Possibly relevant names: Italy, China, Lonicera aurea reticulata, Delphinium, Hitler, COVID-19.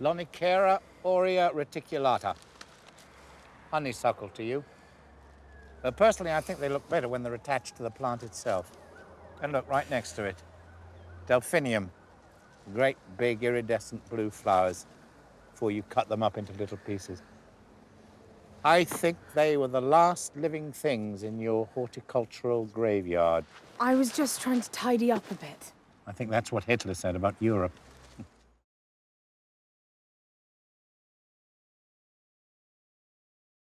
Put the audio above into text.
Lonicera aurea reticulata. Honeysuckle to you. But personally, I think they look better when they're attached to the plant itself. And look, right next to it, Delphinium. Great big iridescent blue flowers before you cut them up into little pieces. I think they were the last living things in your horticultural graveyard. I was just trying to tidy up a bit. I think that's what Hitler said about Europe.